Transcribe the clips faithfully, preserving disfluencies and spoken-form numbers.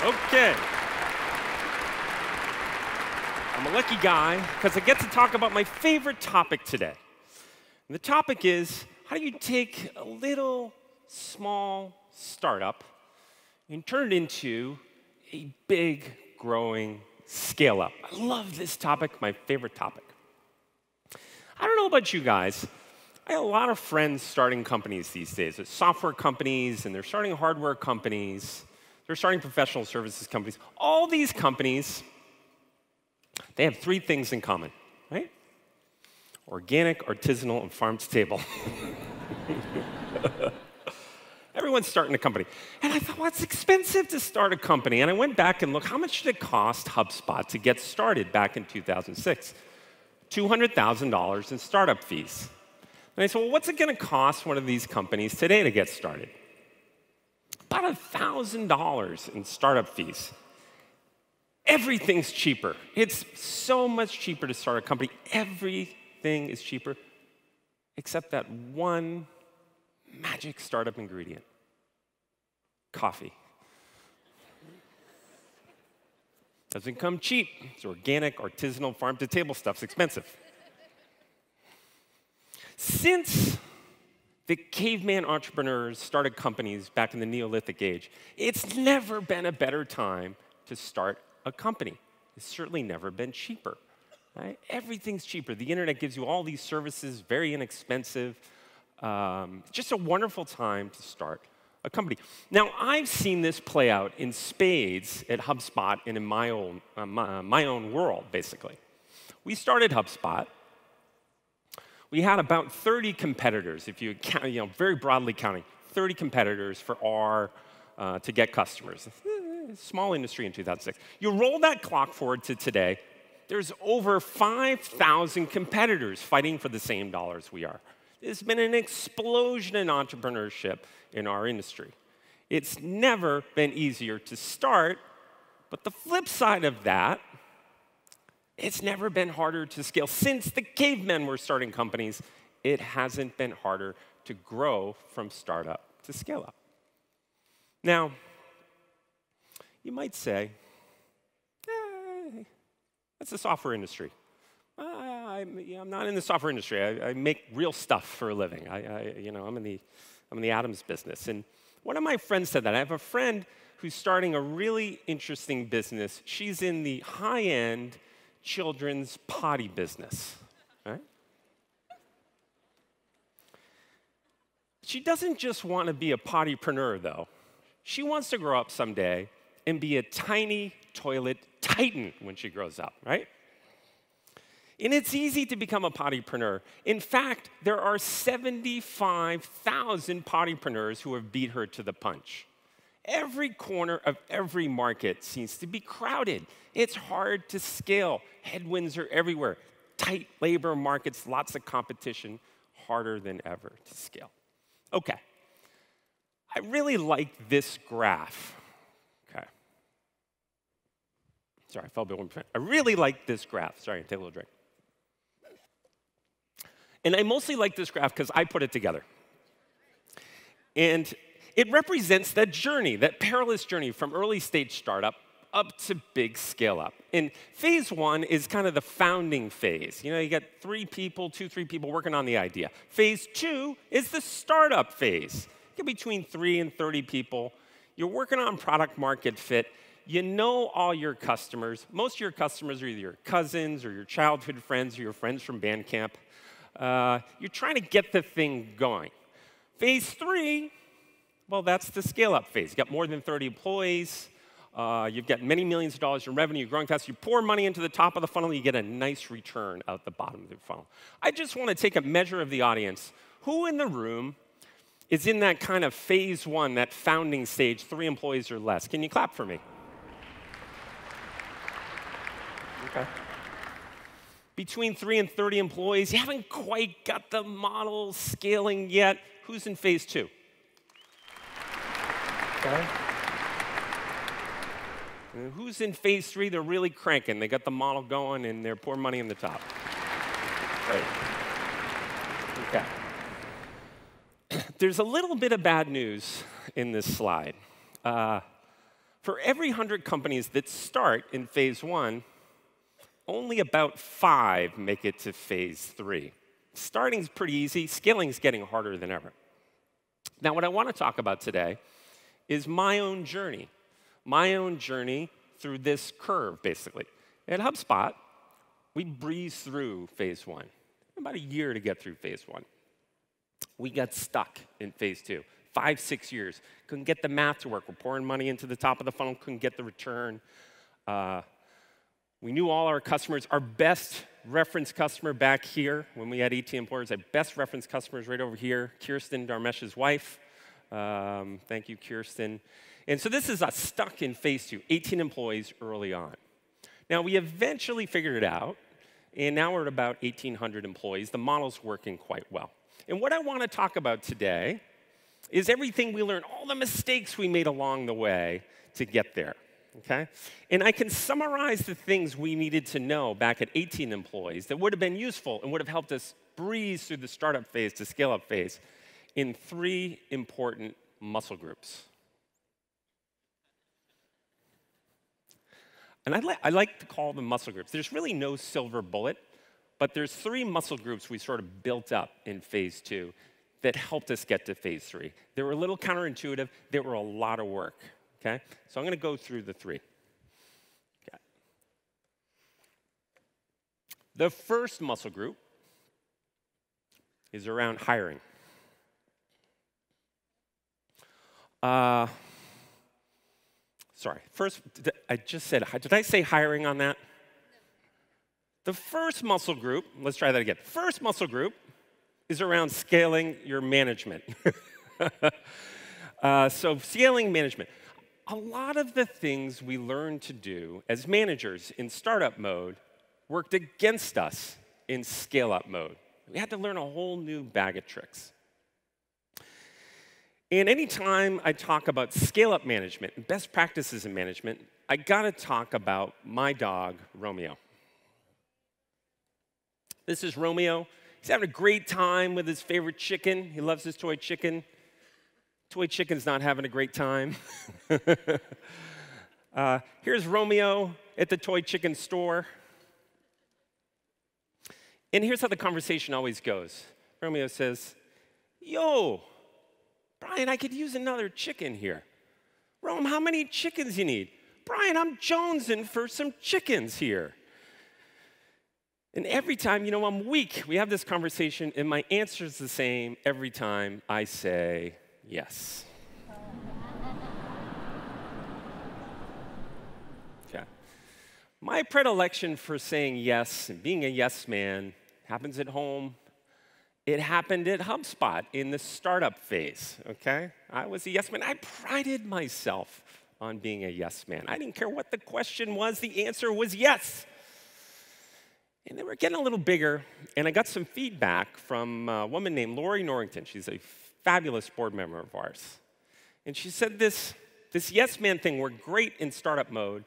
Okay. I'm a lucky guy because I get to talk about my favorite topic today. And the topic is, how do you take a little small startup and turn it into a big, growing scale up? I love this topic, my favorite topic. I don't know about you guys, I have a lot of friends starting companies these days. They're software companies, and they're starting hardware companies. They're starting professional services companies. All these companies, they have three things in common, right? Organic, artisanal, and farm to table. Everyone's starting a company. And I thought, well, it's expensive to start a company. And I went back and looked, how much did it cost HubSpot to get started back in two thousand six? two hundred thousand dollars in startup fees. And I said, well, what's it going to cost one of these companies today to get started? About one thousand dollars in startup fees. Everything's cheaper. It's so much cheaper to start a company. Everything is cheaper, except that one magic startup ingredient, coffee. Doesn't come cheap. It's organic, artisanal, farm-to-table stuff's expensive. Since the caveman entrepreneurs started companies back in the Neolithic age, it's never been a better time to start a company. It's certainly never been cheaper. Right? Everything's cheaper. The internet gives you all these services, very inexpensive. Um, just a wonderful time to start a company. Now, I've seen this play out in spades at HubSpot and in my own, uh, my, uh, my own world, basically. We started HubSpot. We had about thirty competitors, if you count, you know, very broadly counting, thirty competitors for our, uh, to get customers. Small industry in two thousand six. You roll that clock forward to today, there's over five thousand competitors fighting for the same dollars we are. There's been an explosion in entrepreneurship in our industry. It's never been easier to start, but the flip side of that, it's never been harder to scale. Since the cavemen were starting companies, it hasn't been harder to grow from startup to scale up. Now, you might say, hey, that's the software industry. Uh, I'm, you know, I'm not in the software industry. I, I make real stuff for a living. I, I, you know, I'm in the, I'm in the atoms business. And one of my friends said that. I have a friend who's starting a really interesting business. She's in the high-end children's potty business, right? She doesn't just want to be a pottypreneur, though. She wants to grow up someday and be a tiny toilet titan when she grows up, right? And it's easy to become a pottypreneur. In fact, there are seventy-five thousand pottypreneurs who have beat her to the punch. Every corner of every market seems to be crowded. It's hard to scale. Headwinds are everywhere. Tight labor markets, lots of competition, harder than ever to scale. Okay. I really like this graph. Okay. Sorry, I fell behind. I really like this graph. Sorry, take a little drink. And I mostly like this graph because I put it together. And it represents that journey, that perilous journey from early stage startup up to big scale up. And phase one is kind of the founding phase. You know, you got three people, two, three people working on the idea. Phase two is the startup phase. It could be between three and thirty people. You're working on product market fit. You know all your customers. Most of your customers are either your cousins or your childhood friends or your friends from Bandcamp. Uh, you're trying to get the thing going. Phase three, well, that's the scale-up phase. You've got more than thirty employees. Uh, you've got many millions of dollars in revenue. You're growing fast. You pour money into the top of the funnel. You get a nice return out the bottom of the funnel. I just want to take a measure of the audience. Who in the room is in that kind of phase one, that founding stage, three employees or less? Can you clap for me? Okay. Between three and thirty employees, you haven't quite got the model scaling yet. Who's in phase two? Okay. And who's in phase three? They're really cranking. They got the model going, and they're pouring money in the top. Great. Okay. There's a little bit of bad news in this slide. Uh, for every one hundred companies that start in phase one, only about five make it to phase three. Starting's pretty easy. Scaling's getting harder than ever. Now, what I want to talk about today is my own journey, my own journey through this curve, basically. At HubSpot, we breezed through phase one. About a year to get through phase one. We got stuck in phase two. Five, six years. Couldn't get the math to work. We're pouring money into the top of the funnel. Couldn't get the return. Uh, we knew all our customers. Our best reference customer back here, when we had eighteen employers, our best reference customers right over here, Kirsten, Dharmesh's wife. Um, thank you, Kirsten. And so this is us stuck in phase two, eighteen employees early on. Now, we eventually figured it out, and now we're at about eighteen hundred employees. The model's working quite well. And what I want to talk about today is everything we learned, all the mistakes we made along the way to get there, okay? And I can summarize the things we needed to know back at eighteen employees that would have been useful and would have helped us breeze through the startup phase to scale-up phase in three important muscle groups. And I, li I like to call them muscle groups. There's really no silver bullet, but there's three muscle groups we sort of built up in phase two that helped us get to phase three. They were a little counterintuitive. They were a lot of work, okay? So I'm going to go through the three. Okay. The first muscle group is around hiring. Uh, Sorry, first, I just said, did I say hiring on that? The first muscle group, let's try that again. First muscle group is around scaling your management. uh, so scaling management. A lot of the things we learned to do as managers in startup mode worked against us in scale-up mode. We had to learn a whole new bag of tricks. And any time I talk about scale-up management and best practices in management, I gotta talk about my dog, Romeo. This is Romeo. He's having a great time with his favorite chicken. He loves his toy chicken. Toy chicken's not having a great time. uh, here's Romeo at the toy chicken store. And here's how the conversation always goes. Romeo says, "Yo, Brian, I could use another chicken here." "Rome, how many chickens you need?" "Brian, I'm jonesing for some chickens here." And every time, you know, I'm weak. We have this conversation, and my answer is the same every time. I say yes. Okay. My predilection for saying yes and being a yes man happens at home. It happened at HubSpot in the startup phase, okay? I was a yes man. I prided myself on being a yes man. I didn't care what the question was. The answer was yes. And they were getting a little bigger, and I got some feedback from a woman named Lori Norrington. She's a fabulous board member of ours. And she said this, this yes man thing, we're great in startup mode,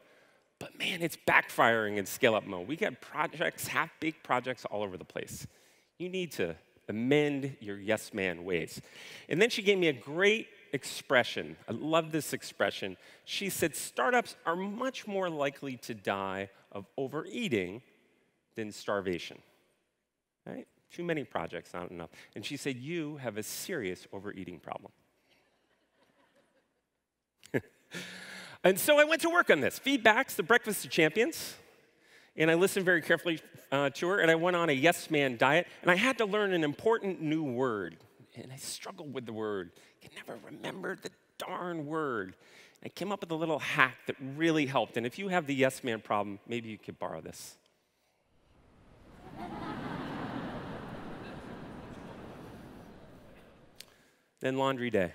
but man, it's backfiring in scale-up mode. We got projects, half-baked projects all over the place. You need to amend your yes man ways. And then she gave me a great expression. I love this expression. She said, startups are much more likely to die of overeating than starvation. Right? Too many projects, not enough. And she said, you have a serious overeating problem. And so I went to work on this. Feedbacks, the Breakfast of Champions. And I listened very carefully uh, to her, and I went on a yes-man diet, and I had to learn an important new word. And I struggled with the word. I could never remember the darn word. And I came up with a little hack that really helped. And if you have the yes-man problem, maybe you could borrow this. Then laundry day.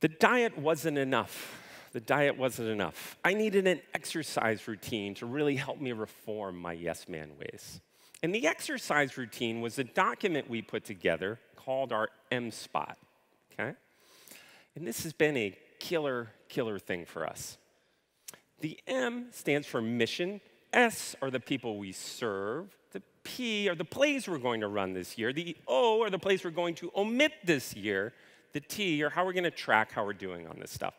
The diet wasn't enough. The diet wasn't enough. I needed an exercise routine to really help me reform my yes man ways. And the exercise routine was a document we put together called our M spot, okay? And this has been a killer, killer thing for us. The M stands for mission. S are the people we serve. The P are the plays we're going to run this year. The O are the plays we're going to omit this year. The T are how we're going to track how we're doing on this stuff.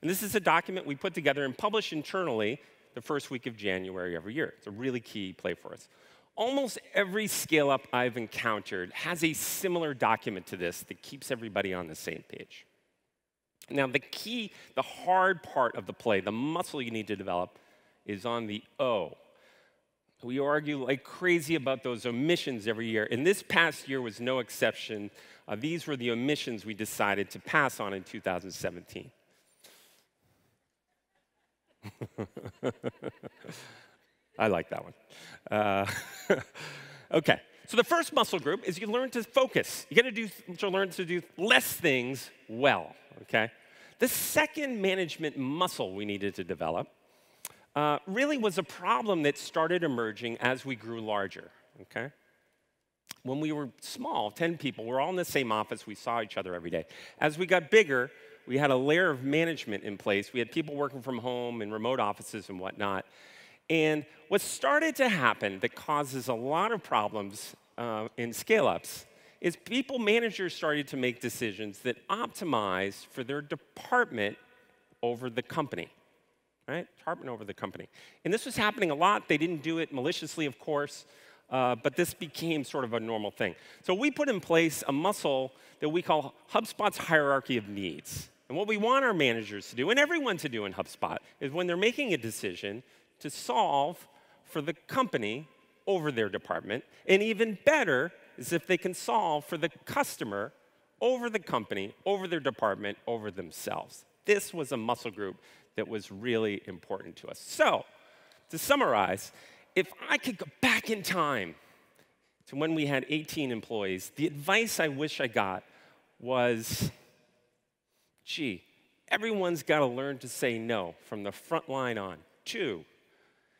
And this is a document we put together and publish internally the first week of January every year. It's a really key play for us. Almost every scale-up I've encountered has a similar document to this that keeps everybody on the same page. Now, the key, the hard part of the play, the muscle you need to develop, is on the O. We argue like crazy about those omissions every year, and this past year was no exception. Uh, these were the omissions we decided to pass on in two thousand seventeen. I like that one. Uh, okay, so the first muscle group is you learn to focus. You gotta do to learn to do less things well, okay? The second management muscle we needed to develop Uh, really was a problem that started emerging as we grew larger, okay? When we were small, ten people, we were all in the same office, we saw each other every day. As we got bigger, we had a layer of management in place. We had people working from home and remote offices and whatnot. And what started to happen that causes a lot of problems uh, in scale-ups is people managers started to make decisions that optimized for their department over the company. Right? Department over the company. And this was happening a lot. They didn't do it maliciously, of course, uh, but this became sort of a normal thing. So we put in place a muscle that we call HubSpot's hierarchy of needs. And what we want our managers to do, and everyone to do in HubSpot, is when they're making a decision to solve for the company over their department, and even better is if they can solve for the customer over the company, over their department, over themselves. This was a muscle group that was really important to us. So, to summarize, if I could go back in time to when we had eighteen employees, the advice I wish I got was, gee, everyone's got to learn to say no from the front line on. Two,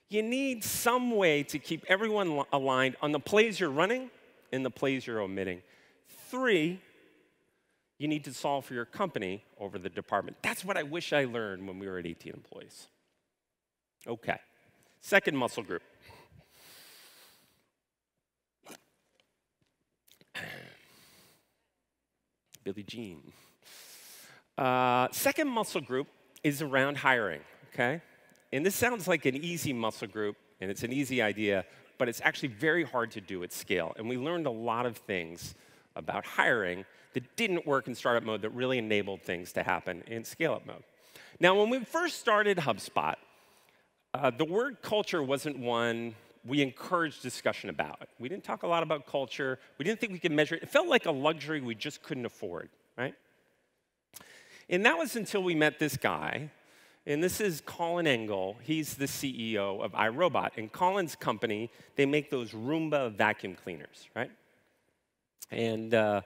you need some way to keep everyone aligned on the plays you're running and the plays you're omitting. Three, you need to solve for your company over the department. That's what I wish I learned when we were at eighteen employees. Okay, second muscle group. Billie Jean. Uh, second muscle group is around hiring, okay? And this sounds like an easy muscle group, and it's an easy idea, but it's actually very hard to do at scale. And we learned a lot of things about hiring that didn't work in startup mode that really enabled things to happen in scale-up mode. Now, when we first started HubSpot, uh, the word culture wasn't one we encouraged discussion about. We didn't talk a lot about culture. We didn't think we could measure it. It felt like a luxury we just couldn't afford, right? And that was until we met this guy, and this is Colin Engel. He's the C E O of iRobot. And Colin's company, they make those Roomba vacuum cleaners, right? And uh,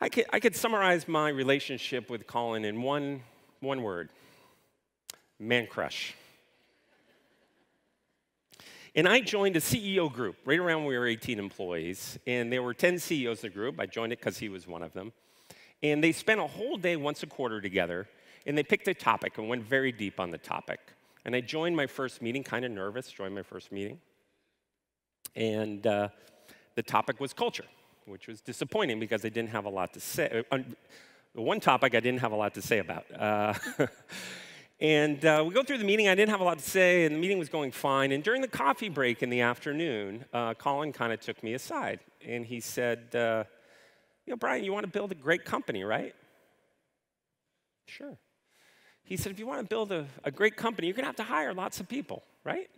I, could, I could summarize my relationship with Colin in one, one word, man crush. And I joined a C E O group right around when we were eighteen employees, and there were ten C E Os in the group. I joined it because he was one of them. And they spent a whole day once a quarter together, and they picked a topic and went very deep on the topic. And I joined my first meeting, kind of nervous, joined my first meeting. And uh, the topic was culture, which was disappointing because I didn't have a lot to say. The one topic I didn't have a lot to say about. Uh, and uh, we go through the meeting, I didn't have a lot to say, and the meeting was going fine. And during the coffee break in the afternoon, uh, Colin kind of took me aside. And he said, uh, you know, Brian, you want to build a great company, right? Sure. He said, if you want to build a, a great company, you're going to have to hire lots of people, right?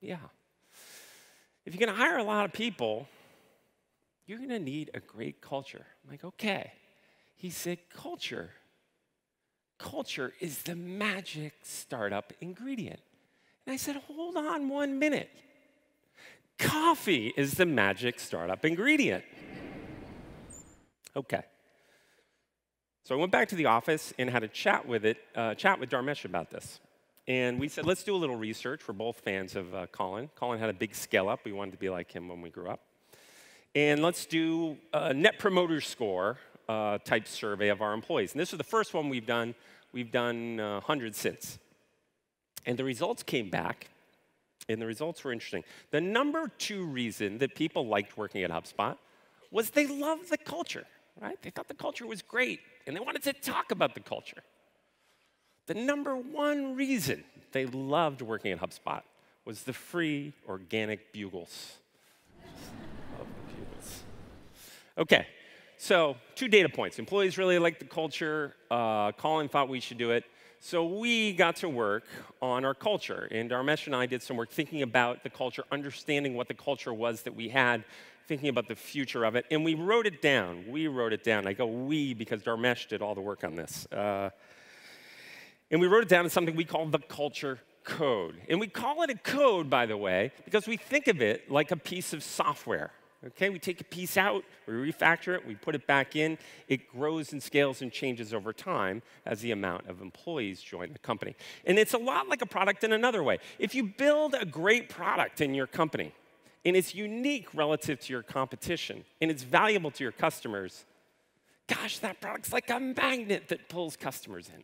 Yeah. If you're going to hire a lot of people, you're going to need a great culture. I'm like, okay. He said, culture. Culture is the magic startup ingredient. And I said, hold on one minute. Coffee is the magic startup ingredient. Okay. So I went back to the office and had a chat with it, uh, chat with Dharmesh about this. And we said, let's do a little research. We're both fans of uh, Colin. Colin had a big scale up. We wanted to be like him when we grew up. And let's do a Net Promoter Score uh, type survey of our employees. And this is the first one we've done. We've done uh, one hundred since. And the results came back and the results were interesting. The number two reason that people liked working at HubSpot was they loved the culture, right? They thought the culture was great, and they wanted to talk about the culture. The number one reason they loved working at HubSpot was the free organic bugles. Love the bugles. Okay, so two data points. Employees really liked the culture. Uh, Colin thought we should do it. So we got to work on our culture, and Dharmesh and I did some work thinking about the culture, understanding what the culture was that we had, thinking about the future of it, and we wrote it down. We wrote it down. I go we because Dharmesh did all the work on this. Uh, and we wrote it down in something we call the culture code. And we call it a code, by the way, because we think of it like a piece of software. Okay, we take a piece out, we refactor it, we put it back in. It grows and scales and changes over time as the amount of employees join the company. And it's a lot like a product in another way. If you build a great product in your company, and it's unique relative to your competition, and it's valuable to your customers, gosh, that product's like a magnet that pulls customers in.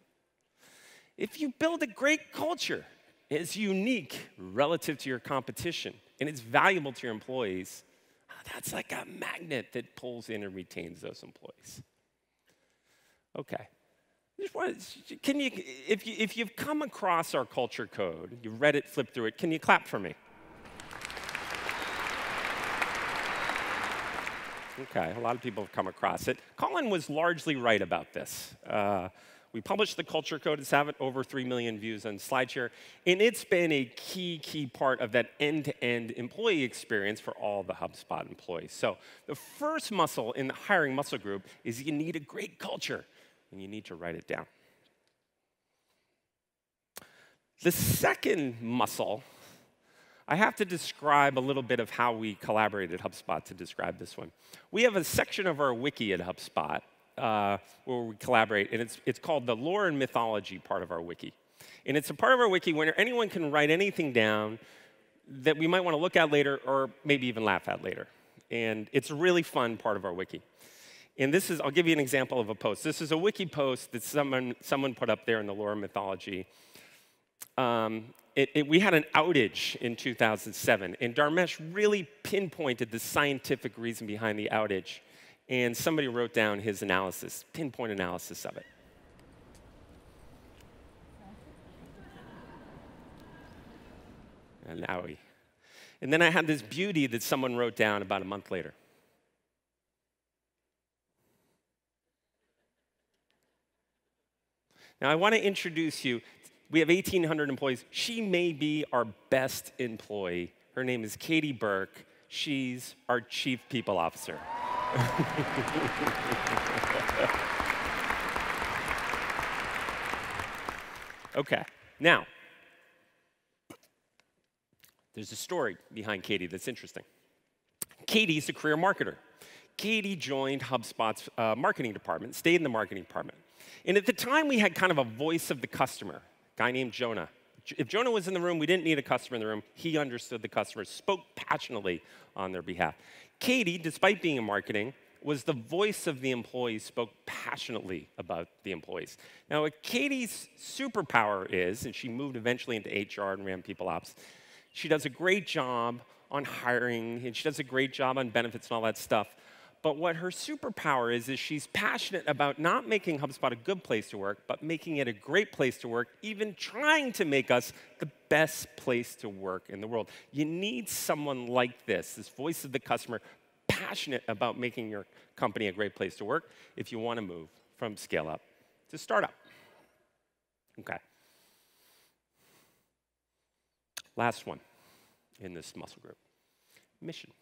If you build a great culture, it's unique relative to your competition, and it's valuable to your employees, that's like a magnet that pulls in and retains those employees. Okay. Just wanted, can you, if you, if you've come across our culture code, you've read it, flipped through it, can you clap for me? Okay, a lot of people have come across it. Colin was largely right about this. Uh, we published the culture code. It's had over three million views on SlideShare. And it's been a key, key part of that end-to-end employee experience for all the HubSpot employees. So the first muscle in the hiring muscle group is you need a great culture, and you need to write it down. The second muscle, I have to describe a little bit of how we collaborated at HubSpot to describe this one. We have a section of our wiki at HubSpot Uh, where we collaborate, and it's, it's called the lore and mythology part of our wiki. And it's a part of our wiki where anyone can write anything down that we might want to look at later or maybe even laugh at later. And it's a really fun part of our wiki. And this is, I'll give you an example of a post. This is a wiki post that someone, someone put up there in the lore and mythology. Um, it, it, we had an outage in two thousand seven, and Dharmesh really pinpointed the scientific reason behind the outage. And somebody wrote down his analysis, pinpoint analysis of it. An owie. And then I had this beauty that someone wrote down about a month later. Now, I want to introduce you. We have eighteen hundred employees. She may be our best employee. Her name is Katie Burke. She's our Chief People Officer. Okay, now, there's a story behind Katie that's interesting. Katie's a career marketer. Katie joined HubSpot's uh, marketing department, stayed in the marketing department. And at the time, we had kind of a voice of the customer, a guy named Jonah. If Jonah was in the room, we didn't need a customer in the room. He understood the customer, spoke passionately on their behalf. Katie, despite being in marketing, was the voice of the employees, spoke passionately about the employees. Now, what Katie's superpower is, and she moved eventually into H R and ran People Ops, she does a great job on hiring, and she does a great job on benefits and all that stuff. But what her superpower is, is she's passionate about not making HubSpot a good place to work, but making it a great place to work, even trying to make us the best place to work in the world. You need someone like this, this voice of the customer, passionate about making your company a great place to work if you want to move from scale-up to startup. Okay. Last one in this muscle group, mission.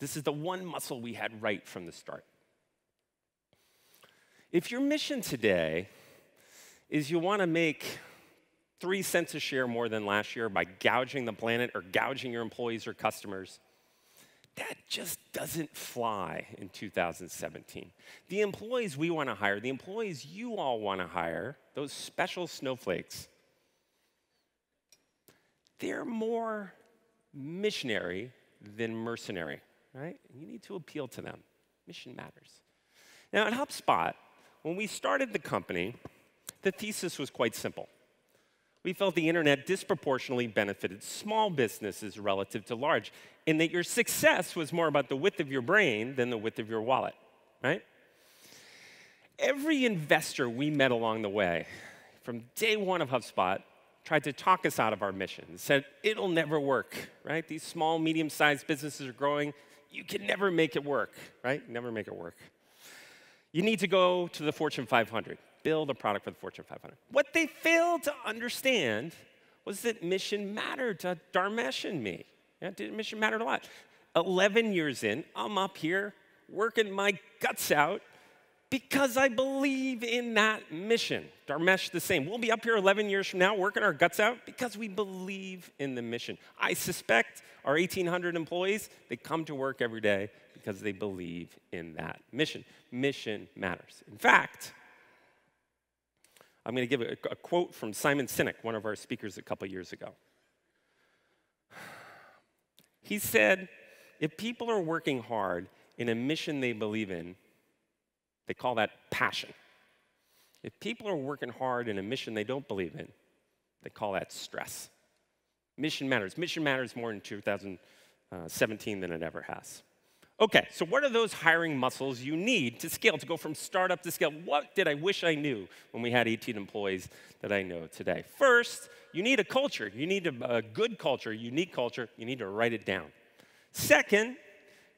This is the one muscle we had right from the start. If your mission today is you want to make three cents a share more than last year by gouging the planet or gouging your employees or customers, that just doesn't fly in two thousand seventeen. The employees we want to hire, the employees you all want to hire, those special snowflakes, they're more missionary than mercenary. Right? You need to appeal to them. Mission matters. Now, at HubSpot, when we started the company, the thesis was quite simple. we felt the internet disproportionately benefited small businesses relative to large, in that your success was more about the width of your brain than the width of your wallet, right? Every investor we met along the way, from day one of HubSpot, tried to talk us out of our mission, said, it'll never work, right? These small, medium-sized businesses are growing. You can never make it work, right? Never make it work. You need to go to the Fortune five hundred, build a product for the Fortune five hundred. What they failed to understand was that mission mattered to Dharmesh and me. Yeah, mission mattered a lot. eleven years in, I'm up here working my guts out, because I believe in that mission. Dharmesh, the same. We'll be up here eleven years from now working our guts out because we believe in the mission. I suspect our eighteen hundred employees, they come to work every day because they believe in that mission. Mission matters. In fact, I'm going to give a, a quote from Simon Sinek, one of our speakers a couple years ago. He said, if people are working hard in a mission they believe in, they call that passion. If people are working hard in a mission they don't believe in, they call that stress. Mission matters. Mission matters more in two thousand seventeen than it ever has. Okay, so what are those hiring muscles you need to scale, to go from startup to scale? What did I wish I knew when we had eighteen employees that I know today? First, you need a culture. You need a, a good culture, a unique culture. You need to write it down. Second,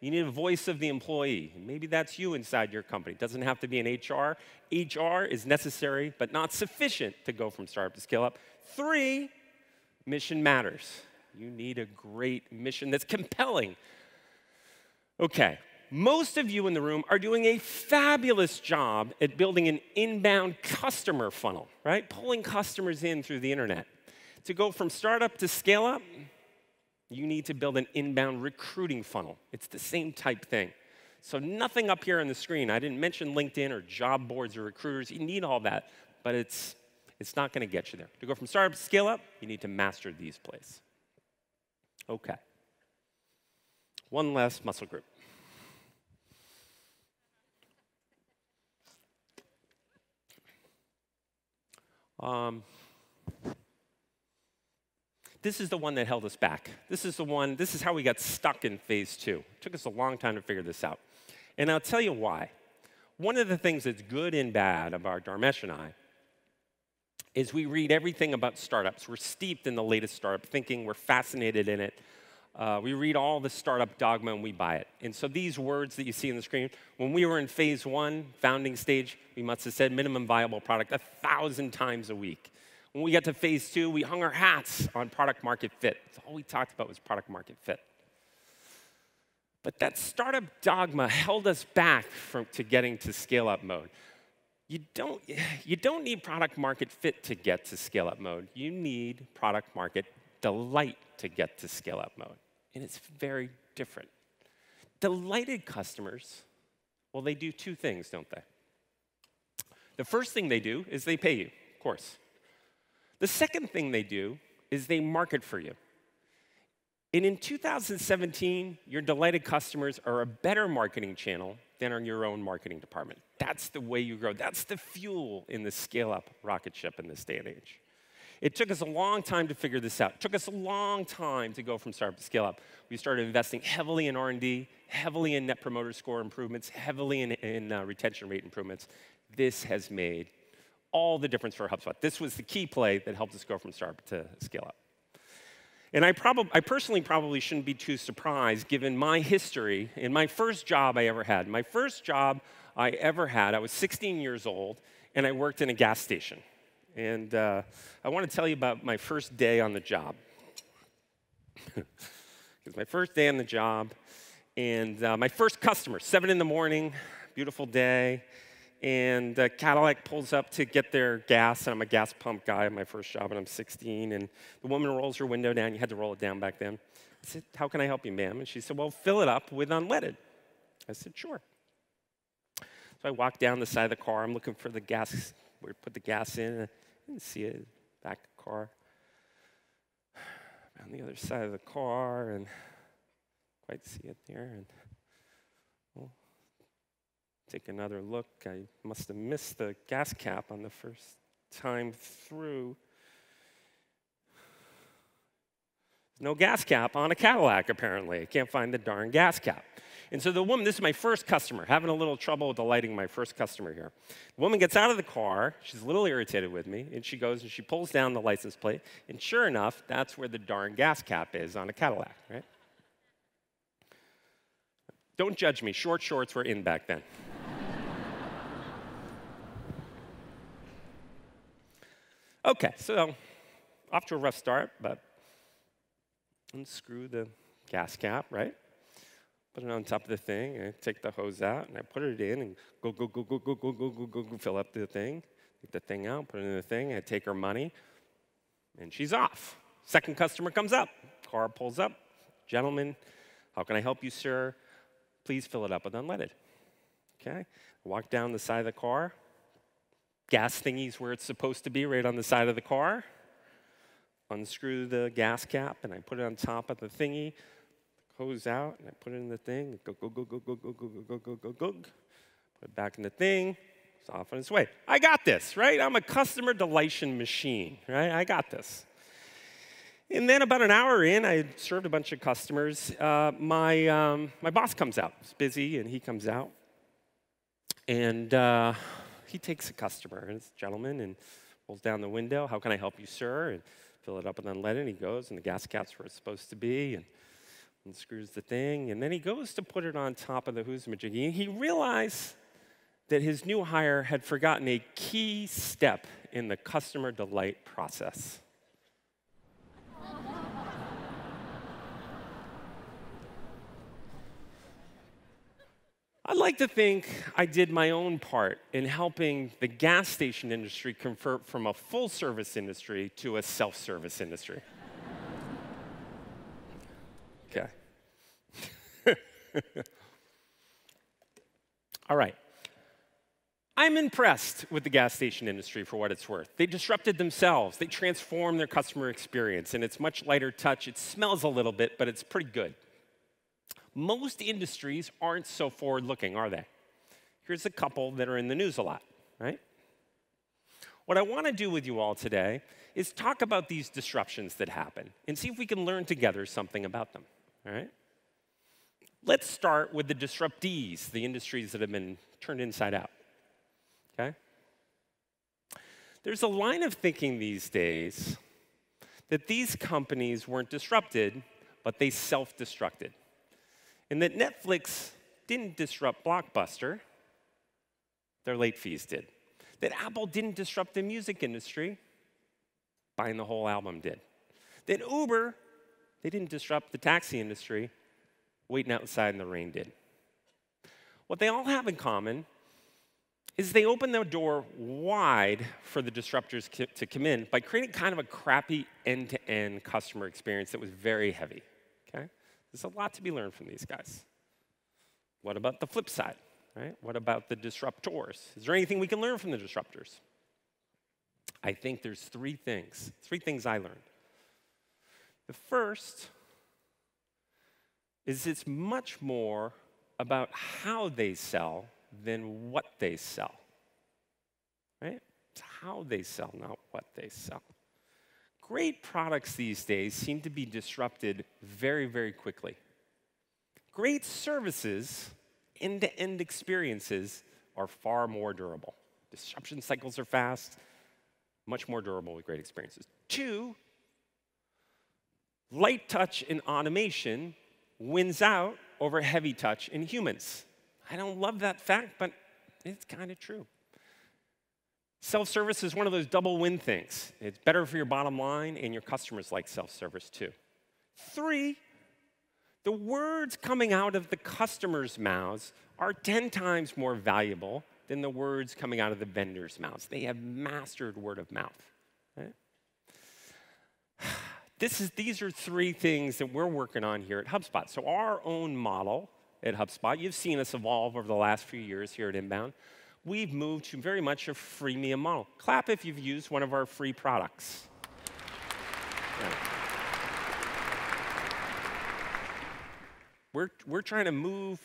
you need a voice of the employee. Maybe that's you inside your company. It doesn't have to be an H R. H R is necessary, but not sufficient to go from startup to scale up. Three, mission matters. You need a great mission that's compelling. Okay, most of you in the room are doing a fabulous job at building an inbound customer funnel, right? Pulling customers in through the internet. To go from startup to scale up, you need to build an inbound recruiting funnel. It's the same type thing. So nothing up here on the screen. I didn't mention LinkedIn or job boards or recruiters. You need all that, but it's, it's not going to get you there. To go from startup to scale up, you need to master these plays. Okay. One last muscle group. Um, This is the one that held us back. This is the one, this is how we got stuck in phase two. It took us a long time to figure this out. And I'll tell you why. One of the things that's good and bad about Dharmesh and I is we read everything about startups. We're steeped in the latest startup thinking. We're fascinated in it. Uh, we read all the startup dogma and we buy it. And so these words that you see on the screen, when we were in phase one, founding stage, we must have said minimum viable product a thousand times a week. When we got to phase two, we hung our hats on product market fit. So all we talked about was product market fit. But that startup dogma held us back from to getting to scale up mode. You don't, you don't need product market fit to get to scale up mode. You need product market delight to get to scale up mode. And it's very different. Delighted customers, well, they do two things, don't they? The first thing they do is they pay you, of course. The second thing they do is they market for you. And in two thousand seventeen, your delighted customers are a better marketing channel than on your own marketing department. That's the way you grow. That's the fuel in the scale-up rocket ship in this day and age. It took us a long time to figure this out. It took us a long time to go from startup to scale-up. We started investing heavily in R and D, heavily in net promoter score improvements, heavily in, in uh, retention rate improvements. This has made all the difference for HubSpot. This was the key play that helped us go from startup to scale up. And I, I personally probably shouldn't be too surprised given my history in my first job I ever had. My first job I ever had, I was sixteen years old, and I worked in a gas station. And uh, I want to tell you about my first day on the job. It was my first day on the job, and uh, my first customer, seven in the morning, beautiful day. And uh, Cadillac pulls up to get their gas, and I'm a gas pump guy, my first job, and I'm sixteen, and the woman rolls her window down. You had to roll it down back then. I said, how can I help you, ma'am? And she said, well, fill it up with unleaded. I said, sure. So I walked down the side of the car. I'm looking for the gas, where to put the gas in. I didn't see it, back of the car. On the other side of the car, and quite see it there. And take another look. I must have missed the gas cap on the first time through. There's no gas cap on a Cadillac, apparently. I can't find the darn gas cap. And so the woman, this is my first customer, having a little trouble delighting my first customer here. The woman gets out of the car, she's a little irritated with me, and she goes and she pulls down the license plate, and sure enough, that's where the darn gas cap is on a Cadillac, right? Don't judge me, short shorts were in back then. Okay, so off to a rough start, but unscrew the gas cap, right? Put it on top of the thing, and I take the hose out, and I put it in, and go, go, go, go, go, go, go, go, go, go, fill up the thing, take the thing out, put it in the thing, I take her money, and she's off. Second customer comes up, car pulls up, gentleman, how can I help you, sir? Please fill it up with unleaded. Okay, walk down the side of the car, gas thingy's where it's supposed to be, right on the side of the car, unscrew the gas cap, and I put it on top of the thingy, hose out, and I put it in the thing, go, go, go, go, go, go, go, go, go, go, go, put it back in the thing, it's off on its way. I got this, right? I'm a customer delightation machine, right? I got this. And then about an hour in, I had served a bunch of customers. Uh, my, um, my boss comes out. He's busy, and he comes out. And uh, he takes a customer, and it's a gentleman, and rolls down the window. How can I help you, sir? And fill it up with unleaded. He goes, and the gas cap's where it's supposed to be. And And screws the thing, and then he goes to put it on top of the who's-majiggy. He realized that his new hire had forgotten a key step in the customer delight process. I'd like to think I did my own part in helping the gas station industry convert from a full-service industry to a self-service industry. Okay. All right. I'm impressed with the gas station industry for what it's worth. They disrupted themselves. They transformed their customer experience, and it's much lighter touch. It smells a little bit, but it's pretty good. Most industries aren't so forward-looking, are they? Here's a couple that are in the news a lot, right? What I want to do with you all today is talk about these disruptions that happen and see if we can learn together something about them, all right? Let's start with the disruptees, the industries that have been turned inside out, okay? There's a line of thinking these days that these companies weren't disrupted, but they self-destructed, and that Netflix didn't disrupt Blockbuster, their late fees did. That Apple didn't disrupt the music industry, buying the whole album did. That Uber, they didn't disrupt the taxi industry, waiting outside in the rain did. What they all have in common is they open their door wide for the disruptors to come in by creating kind of a crappy end-to-end customer experience that was very heavy, okay? There's a lot to be learned from these guys. What about the flip side, right? What about the disruptors? Is there anything we can learn from the disruptors? I think there's three things, three things I learned. The first is it's much more about how they sell than what they sell, right? It's how they sell, not what they sell. Great products these days seem to be disrupted very, very quickly. Great services, end-to-end experiences, are far more durable. Disruption cycles are fast, much more durable with great experiences. Two, light touch and automation wins out over heavy touch in humans. I don't love that fact, but it's kind of true. Self-service is one of those double win things. It's better for your bottom line, and your customers like self-service too. Three, the words coming out of the customer's mouths are ten times more valuable than the words coming out of the vendor's mouths. They have mastered word of mouth, right? This is, these are three things that we're working on here at HubSpot. So our own model at HubSpot, you've seen us evolve over the last few years here at Inbound. We've moved to very much a freemium model. Clap if you've used one of our free products. Yeah. We're, we're trying to move,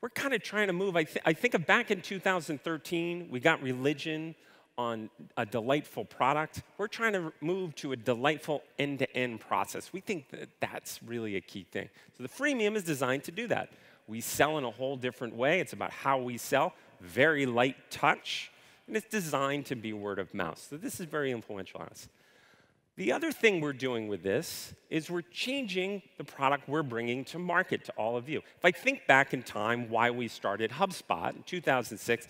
we're kind of trying to move, I, th I think of back in two thousand thirteen, we got religion on a delightful product. We're trying to move to a delightful end-to-end process. We think that that's really a key thing. So the freemium is designed to do that. We sell in a whole different way. It's about how we sell, very light touch, and it's designed to be word of mouth. So this is very influential on us. The other thing we're doing with this is we're changing the product we're bringing to market to all of you. If I think back in time why we started HubSpot in two thousand six,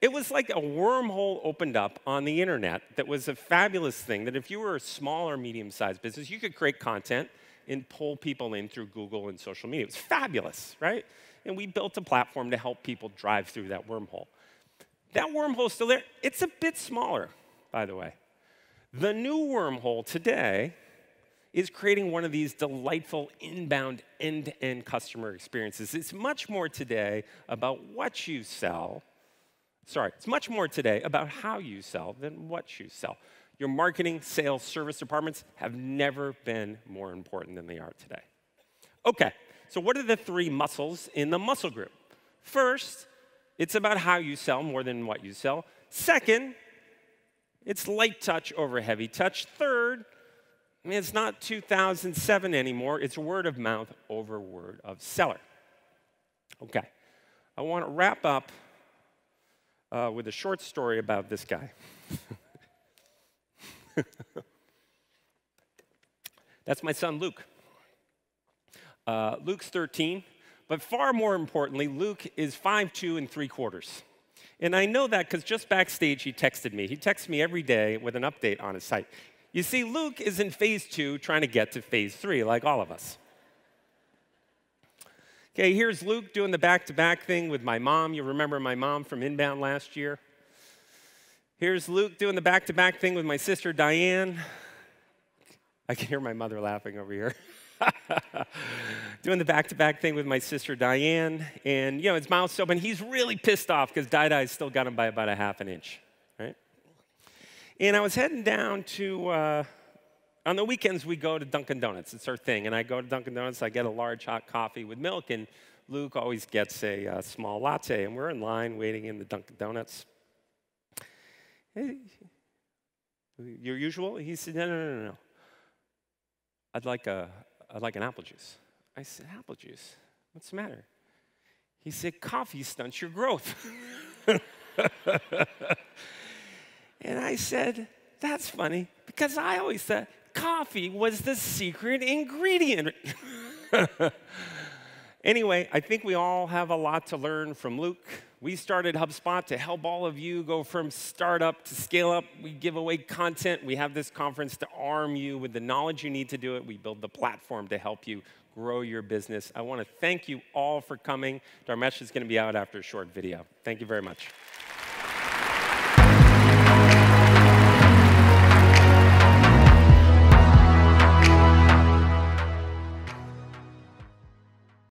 it was like a wormhole opened up on the internet that was a fabulous thing that if you were a small or medium-sized business, you could create content and pull people in through Google and social media. It was fabulous, right? And we built a platform to help people drive through that wormhole. That wormhole's still there. It's a bit smaller, by the way. The new wormhole today is creating one of these delightful inbound end-to-end customer experiences. It's much more today about what you sell. Sorry, it's much more today about how you sell than what you sell. Your marketing, sales, service departments have never been more important than they are today. Okay, so what are the three muscles in the muscle group? First, it's about how you sell more than what you sell. Second, it's light touch over heavy touch. Third, I mean, it's not two thousand seven anymore. It's word of mouth over word of seller. Okay, I want to wrap up uh, with a short story about this guy. That's my son, Luke. Uh, Luke's thirteen, but far more importantly, Luke is five two and three quarters. And I know that because just backstage he texted me. He texts me every day with an update on his site. You see, Luke is in phase two trying to get to phase three, like all of us. Okay, here's Luke doing the back-to-back thing with my mom. You remember my mom from Inbound last year. Here's Luke doing the back-to-back thing with my sister, Diane. I can hear my mother laughing over here. Doing the back-to-back thing with my sister, Diane. And, you know, it's milestone, and he's really pissed off because Dai-Dai's still got him by about a half an inch, right? And I was heading down to, uh, on the weekends, we go to Dunkin' Donuts. It's our thing. And I go to Dunkin' Donuts. I get a large hot coffee with milk. And Luke always gets a uh, small latte. And we're in line waiting in the Dunkin' Donuts. Hey, your usual? He said, no, no, no, no. I'd like, a, I'd like an apple juice. I said, apple juice? What's the matter? He said, coffee stunts your growth. And I said, that's funny, because I always thought coffee was the secret ingredient. Anyway, I think we all have a lot to learn from Luke. We started HubSpot to help all of you go from startup to scale up. We give away content. We have this conference to arm you with the knowledge you need to do it. We build the platform to help you grow your business. I want to thank you all for coming. Dharmesh is going to be out after a short video. Thank you very much.